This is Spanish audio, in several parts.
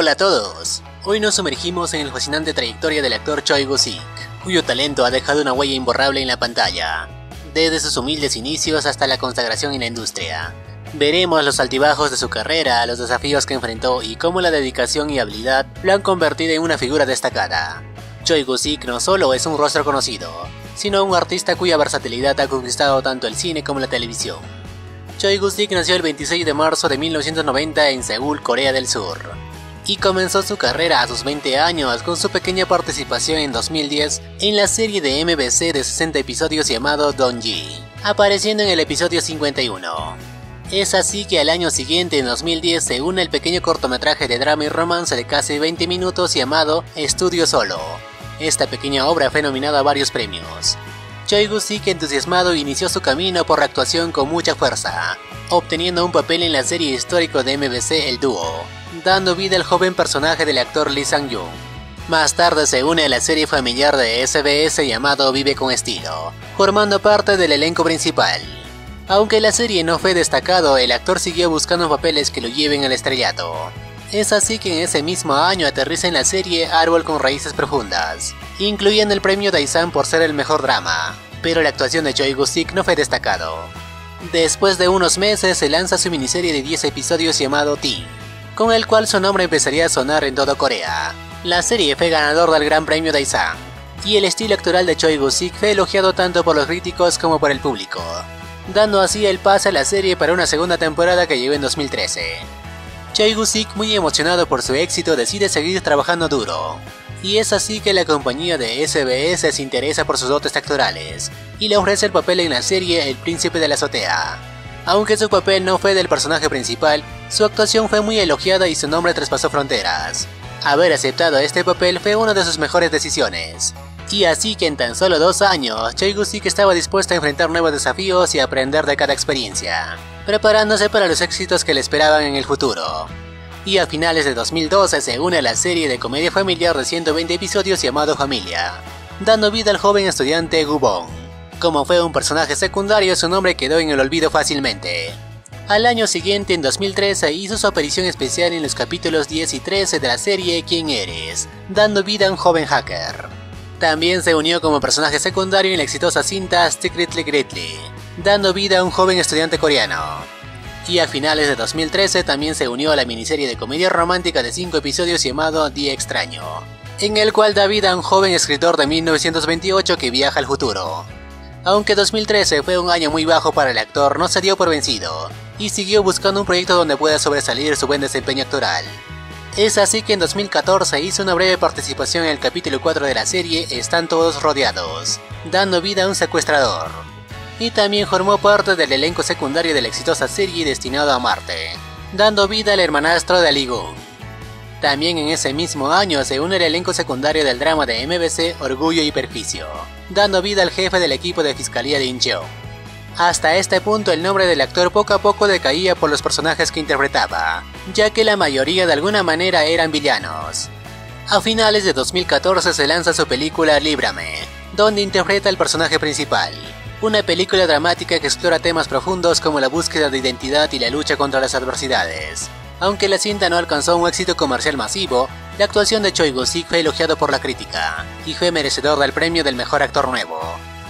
Hola a todos, hoy nos sumergimos en la fascinante trayectoria del actor Choi Woo Shik, cuyo talento ha dejado una huella imborrable en la pantalla, desde sus humildes inicios hasta la consagración en la industria. Veremos los altibajos de su carrera, los desafíos que enfrentó y cómo la dedicación y habilidad lo han convertido en una figura destacada. Choi Woo Shik no solo es un rostro conocido, sino un artista cuya versatilidad ha conquistado tanto el cine como la televisión. Choi Woo Shik nació el 26 de marzo de 1990 en Seúl, Corea del Sur, y comenzó su carrera a sus 20 años con su pequeña participación en 2010 en la serie de MBC de 60 episodios llamado Don G, apareciendo en el episodio 51. Es así que al año siguiente, en 2010, se une el pequeño cortometraje de drama y romance de casi 20 minutos llamado Estudio Solo. Esta pequeña obra fue nominada a varios premios. Choi Woo Shik, entusiasmado, inició su camino por la actuación con mucha fuerza, obteniendo un papel en la serie histórica de MBC El Dúo, dando vida al joven personaje del actor Lee Sang-yoon. Más tarde se une a la serie familiar de SBS llamado Vive con Estilo, formando parte del elenco principal. Aunque la serie no fue destacado, el actor siguió buscando papeles que lo lleven al estrellato. Es así que en ese mismo año aterriza en la serie Árbol con Raíces Profundas, incluyendo el premio Daesang por ser el mejor drama, pero la actuación de Choi Woo Shik no fue destacado. Después de unos meses se lanza su miniserie de 10 episodios llamado Ti, con el cual su nombre empezaría a sonar en toda Corea. La serie fue ganador del Gran Premio Daesang, y el estilo actoral de Choi Woo Shik fue elogiado tanto por los críticos como por el público, dando así el pase a la serie para una segunda temporada que llegó en 2013. Choi Woo Shik, muy emocionado por su éxito, decide seguir trabajando duro, y es así que la compañía de SBS se interesa por sus dotes actorales y le ofrece el papel en la serie El Príncipe de la Azotea. Aunque su papel no fue del personaje principal, su actuación fue muy elogiada y su nombre traspasó fronteras. Haber aceptado este papel fue una de sus mejores decisiones. Y así que en tan solo 2 años, Choi Woo Shik estaba dispuesta a enfrentar nuevos desafíos y aprender de cada experiencia, preparándose para los éxitos que le esperaban en el futuro. Y a finales de 2012 se une a la serie de comedia familiar de 120 episodios llamado Familia, dando vida al joven estudiante Gubong. Como fue un personaje secundario, su nombre quedó en el olvido fácilmente. Al año siguiente, en 2013, hizo su aparición especial en los capítulos 10 y 13 de la serie ¿Quién eres?, dando vida a un joven hacker. También se unió como personaje secundario en la exitosa cinta Secretly Greatly, dando vida a un joven estudiante coreano. Y a finales de 2013 también se unió a la miniserie de comedia romántica de 5 episodios llamado Día Extraño, en el cual da vida a un joven escritor de 1928 que viaja al futuro. Aunque 2013 fue un año muy bajo para el actor, no se dio por vencido, y siguió buscando un proyecto donde pueda sobresalir su buen desempeño actoral. Es así que en 2014 hizo una breve participación en el capítulo 4 de la serie Están Todos Rodeados, dando vida a un secuestrador. Y también formó parte del elenco secundario de la exitosa serie Destinado a Marte, dando vida al hermanastro de Aligo. También en ese mismo año se une al elenco secundario del drama de MBC Orgullo y Perjuicio, dando vida al jefe del equipo de fiscalía de Incheon. Hasta este punto el nombre del actor poco a poco decaía por los personajes que interpretaba, ya que la mayoría de alguna manera eran villanos. A finales de 2014 se lanza su película Líbrame, donde interpreta al personaje principal, una película dramática que explora temas profundos como la búsqueda de identidad y la lucha contra las adversidades. Aunque la cinta no alcanzó un éxito comercial masivo, la actuación de Choi Woo Shik fue elogiada por la crítica, y fue merecedor del premio del mejor actor nuevo,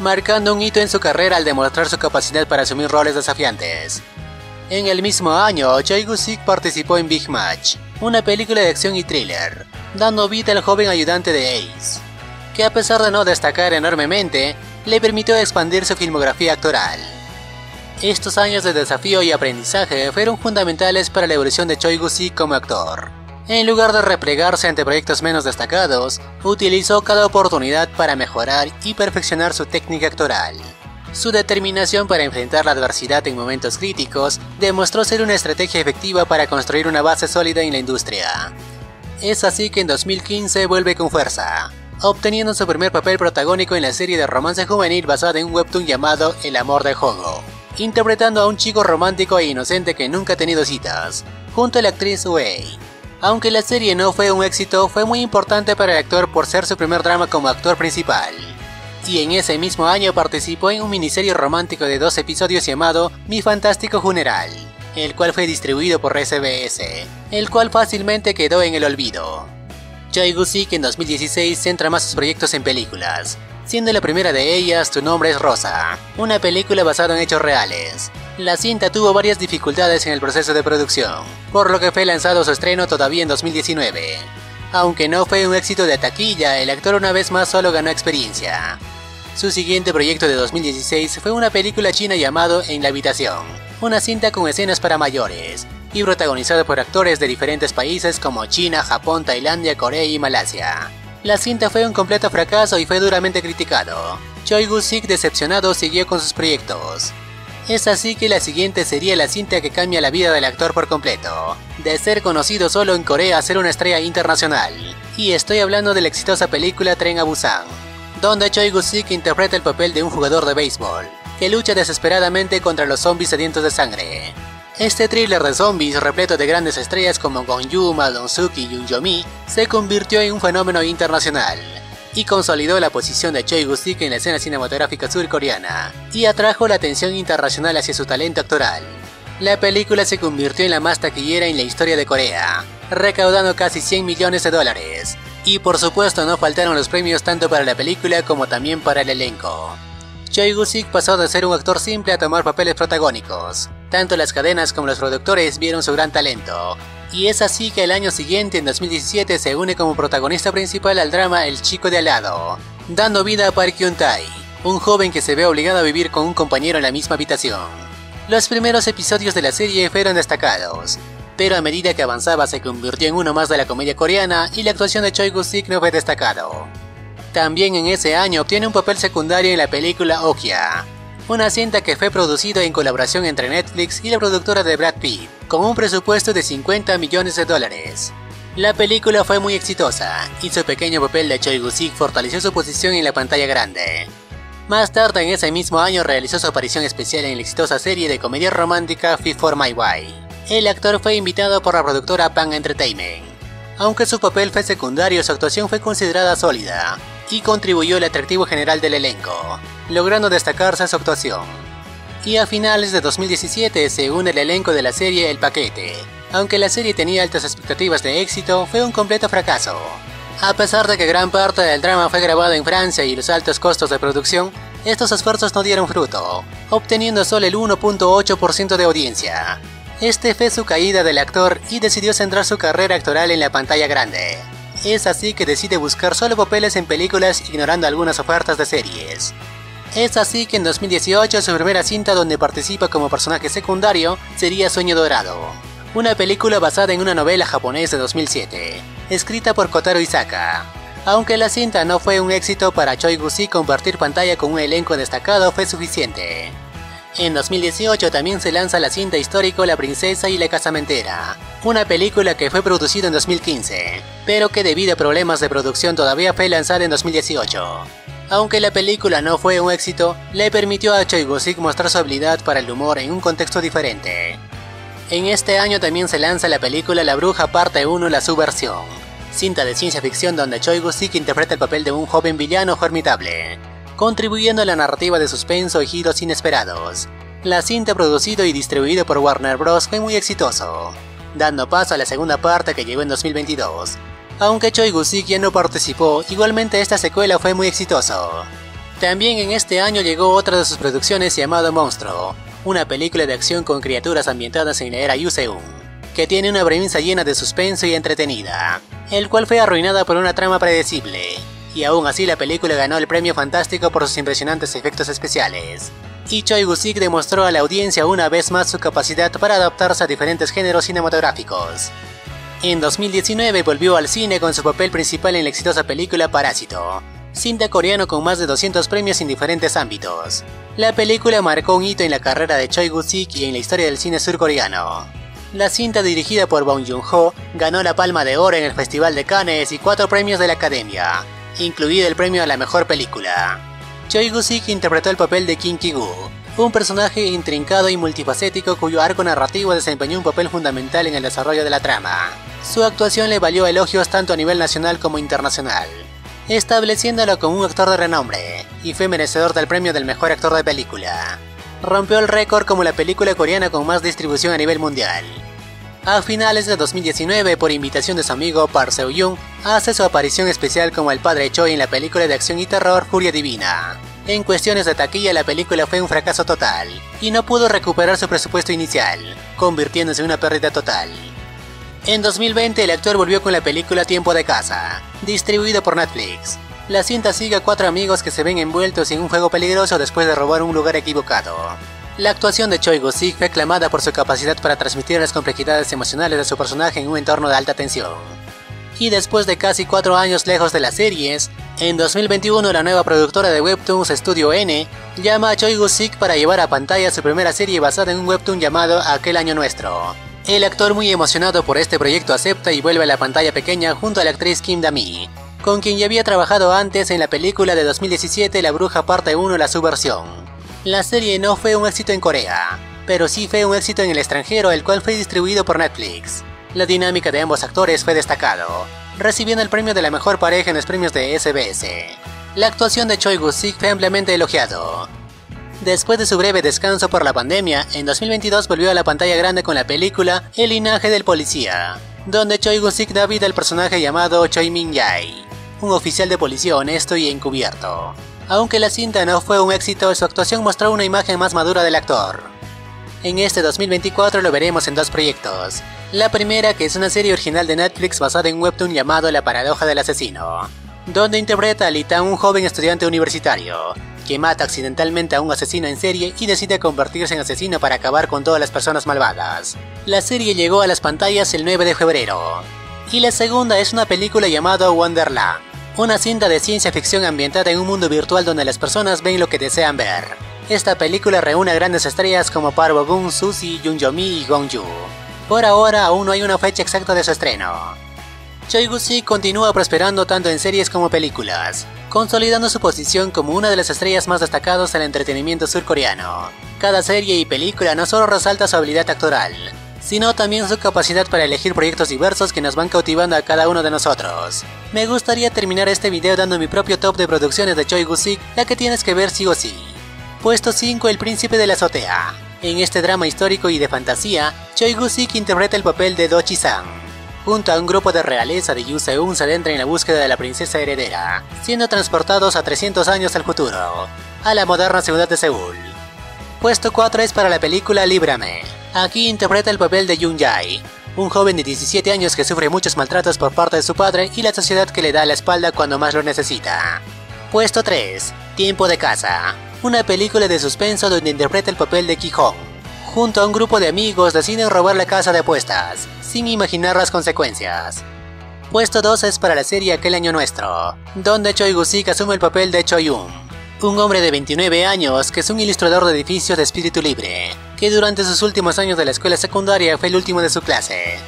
marcando un hito en su carrera al demostrar su capacidad para asumir roles desafiantes. En el mismo año, Choi Woo Shik participó en Big Match, una película de acción y thriller, dando vida al joven ayudante de Ace, que a pesar de no destacar enormemente, le permitió expandir su filmografía actoral. Estos años de desafío y aprendizaje fueron fundamentales para la evolución de Choi Woo Shik como actor. En lugar de replegarse ante proyectos menos destacados, utilizó cada oportunidad para mejorar y perfeccionar su técnica actoral. Su determinación para enfrentar la adversidad en momentos críticos demostró ser una estrategia efectiva para construir una base sólida en la industria. Es así que en 2015 vuelve con fuerza, obteniendo su primer papel protagónico en la serie de romance juvenil basada en un webtoon llamado El amor del juego, interpretando a un chico romántico e inocente que nunca ha tenido citas, junto a la actriz Wei. Aunque la serie no fue un éxito, fue muy importante para el actor por ser su primer drama como actor principal. Y en ese mismo año participó en un miniserie romántico de 2 episodios llamado Mi Fantástico Funeral, el cual fue distribuido por SBS, el cual fácilmente quedó en el olvido. Choi Woo Shik en 2016 centra más sus proyectos en películas, siendo la primera de ellas Tu nombre es Rosa, una película basada en hechos reales. La cinta tuvo varias dificultades en el proceso de producción, por lo que fue lanzado su estreno todavía en 2019. Aunque no fue un éxito de taquilla, el actor una vez más solo ganó experiencia. Su siguiente proyecto de 2016 fue una película china llamado En la habitación, una cinta con escenas para mayores, y protagonizada por actores de diferentes países como China, Japón, Tailandia, Corea y Malasia. La cinta fue un completo fracaso y fue duramente criticado. Choi Woo Shik, decepcionado, siguió con sus proyectos. Es así que la siguiente sería la cinta que cambia la vida del actor por completo, de ser conocido solo en Corea a ser una estrella internacional. Y estoy hablando de la exitosa película Tren a Busan, donde Choi Woo Shik interpreta el papel de un jugador de béisbol que lucha desesperadamente contra los zombies sedientos de sangre. Este thriller de zombies, repleto de grandes estrellas como Gong Yoo, Ma Dong-suk y Yoon Yo-mi, se convirtió en un fenómeno internacional y consolidó la posición de Choi Woo Shik en la escena cinematográfica surcoreana y atrajo la atención internacional hacia su talento actoral. La película se convirtió en la más taquillera en la historia de Corea, recaudando casi $100 millones, y por supuesto no faltaron los premios tanto para la película como también para el elenco. Choi Woo Shik pasó de ser un actor simple a tomar papeles protagónicos. Tanto las cadenas como los productores vieron su gran talento, y es así que el año siguiente, en 2017, se une como protagonista principal al drama El chico de al lado, dando vida a Park Kyun-tae, un joven que se ve obligado a vivir con un compañero en la misma habitación. Los primeros episodios de la serie fueron destacados, pero a medida que avanzaba se convirtió en uno más de la comedia coreana y la actuación de Choi Woo Shik no fue destacado. También en ese año obtiene un papel secundario en la película Okja, una cinta que fue producida en colaboración entre Netflix y la productora de Brad Pitt, con un presupuesto de $50 millones. La película fue muy exitosa, y su pequeño papel de Choi Woo Shik fortaleció su posición en la pantalla grande. Más tarde en ese mismo año realizó su aparición especial en la exitosa serie de comedia romántica Fit for My Wife. El actor fue invitado por la productora Pan Entertainment. Aunque su papel fue secundario, su actuación fue considerada sólida, y contribuyó al atractivo general del elenco, logrando destacarse su actuación. Y a finales de 2017 se une el elenco de la serie El Paquete. Aunque la serie tenía altas expectativas de éxito, fue un completo fracaso. A pesar de que gran parte del drama fue grabado en Francia y los altos costos de producción, estos esfuerzos no dieron fruto, obteniendo solo el 1.8% de audiencia. Este fue su caída del actor y decidió centrar su carrera actoral en la pantalla grande. Es así que decide buscar solo papeles en películas, ignorando algunas ofertas de series. Es así que en 2018 su primera cinta donde participa como personaje secundario sería Sueño Dorado, una película basada en una novela japonesa de 2007, escrita por Kotaro Isaka. Aunque la cinta no fue un éxito para Choi Woo Shik, compartir pantalla con un elenco destacado fue suficiente. En 2018 también se lanza la cinta histórico La princesa y la casamentera, una película que fue producida en 2015, pero que debido a problemas de producción todavía fue lanzada en 2018. Aunque la película no fue un éxito, le permitió a Choi Woo Shik mostrar su habilidad para el humor en un contexto diferente. En este año también se lanza la película La Bruja Parte 1 La Subversión, cinta de ciencia ficción donde Choi Woo Shik interpreta el papel de un joven villano formidable, contribuyendo a la narrativa de suspenso y giros inesperados. La cinta, producido y distribuido por Warner Bros., fue muy exitoso, dando paso a la segunda parte que llegó en 2022. Aunque Choi Woo Shik ya no participó, igualmente esta secuela fue muy exitoso. También en este año llegó otra de sus producciones llamada Monstruo, una película de acción con criaturas ambientadas en la era Yuseung, que tiene una premisa llena de suspenso y entretenida, el cual fue arruinada por una trama predecible. Y aún así la película ganó el premio Fantástico por sus impresionantes efectos especiales. Y Choi Woo Shik demostró a la audiencia una vez más su capacidad para adaptarse a diferentes géneros cinematográficos. En 2019 volvió al cine con su papel principal en la exitosa película Parásito, cinta coreana con más de 200 premios en diferentes ámbitos. La película marcó un hito en la carrera de Choi Woo Shik y en la historia del cine surcoreano. La cinta, dirigida por Bong Joon-ho, ganó la Palma de Oro en el Festival de Cannes y 4 premios de la Academia, incluido el premio a la mejor película. Choi Woo Shik interpretó el papel de Kim Ki-woo, un personaje intrincado y multifacético cuyo arco narrativo desempeñó un papel fundamental en el desarrollo de la trama. Su actuación le valió elogios tanto a nivel nacional como internacional, estableciéndolo como un actor de renombre, y fue merecedor del premio del mejor actor de película. rompió el récord como la película coreana con más distribución a nivel mundial. A finales de 2019, por invitación de su amigo Park Seo-yoon, hace su aparición especial como el padre Choi en la película de acción y terror Furia Divina. En cuestiones de taquilla, la película fue un fracaso total, y no pudo recuperar su presupuesto inicial, convirtiéndose en una pérdida total. En 2020, el actor volvió con la película Tiempo de Casa, distribuida por Netflix. La cinta sigue a cuatro amigos que se ven envueltos en un juego peligroso después de robar un lugar equivocado. La actuación de Choi Woo Shik fue aclamada por su capacidad para transmitir las complejidades emocionales de su personaje en un entorno de alta tensión. Y después de casi 4 años lejos de las series, en 2021 la nueva productora de webtoons Studio N llama a Choi Woo Shik para llevar a pantalla su primera serie basada en un webtoon llamado Aquel Año Nuestro. El actor, muy emocionado por este proyecto, acepta y vuelve a la pantalla pequeña junto a la actriz Kim Ki-woo, con quien ya había trabajado antes en la película de 2017 La Bruja Parte 1 La Subversión. La serie no fue un éxito en Corea, pero sí fue un éxito en el extranjero, el cual fue distribuido por Netflix. La dinámica de ambos actores fue destacado, recibiendo el premio de la mejor pareja en los premios de SBS. La actuación de Choi Woo Shik fue ampliamente elogiado. Después de su breve descanso por la pandemia, en 2022 volvió a la pantalla grande con la película El linaje del policía, donde Choi Woo Shik da vida al personaje llamado Choi Min-jae, un oficial de policía honesto y encubierto. Aunque la cinta no fue un éxito, su actuación mostró una imagen más madura del actor. En este 2024 lo veremos en 2 proyectos. La primera, que es una serie original de Netflix basada en un webtoon llamado La paradoja del asesino, donde interpreta a Lee Tan, un joven estudiante universitario, que mata accidentalmente a un asesino en serie y decide convertirse en asesino para acabar con todas las personas malvadas. La serie llegó a las pantallas el 9 de febrero. Y la segunda es una película llamada Wonderland, una cinta de ciencia ficción ambientada en un mundo virtual donde las personas ven lo que desean ver. Esta película reúne a grandes estrellas como Park Bo-gum, Suzy, Yoon Jo-mi y Gong Yoo. Por ahora aún no hay una fecha exacta de su estreno. Choi Woo Shik continúa prosperando tanto en series como películas, consolidando su posición como una de las estrellas más destacadas del entretenimiento surcoreano. Cada serie y película no solo resalta su habilidad actoral, sino también su capacidad para elegir proyectos diversos que nos van cautivando a cada uno de nosotros. Me gustaría terminar este video dando mi propio top de producciones de Choi Woo Shik, la que tienes que ver sí o sí. Puesto 5, El Príncipe de la Azotea. En este drama histórico y de fantasía, Choi Woo Shik interpreta el papel de Do Chi-san. Junto a un grupo de realeza de Yu Seung se adentra en la búsqueda de la princesa heredera, siendo transportados a 300 años al futuro, a la moderna ciudad de Seúl. Puesto 4 es para la película Líbrame. Aquí interpreta el papel de Yoon Jae, un joven de 17 años que sufre muchos maltratos por parte de su padre y la sociedad que le da la espalda cuando más lo necesita. Puesto 3, Tiempo de Casa, una película de suspenso donde interpreta el papel de Ki-hong. Junto a un grupo de amigos deciden robar la casa de apuestas, sin imaginar las consecuencias. Puesto 2 es para la serie Aquel Año Nuestro, donde Choi Woo Shik asume el papel de Choi-un, un hombre de 29 años que es un ilustrador de edificios de espíritu libre, que durante sus últimos años de la escuela secundaria fue el último de su clase.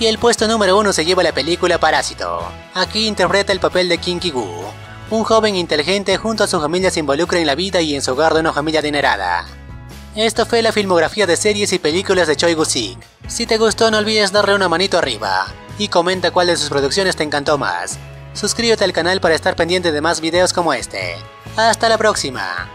Y el puesto número 1 se lleva la película Parásito. Aquí interpreta el papel de Kim Ki-woo, un joven inteligente junto a su familia se involucra en la vida y en su hogar de una familia adinerada. Esta fue la filmografía de series y películas de Choi Woo Shik. Si te gustó, no olvides darle una manito arriba y comenta cuál de sus producciones te encantó más. Suscríbete al canal para estar pendiente de más videos como este. ¡Hasta la próxima!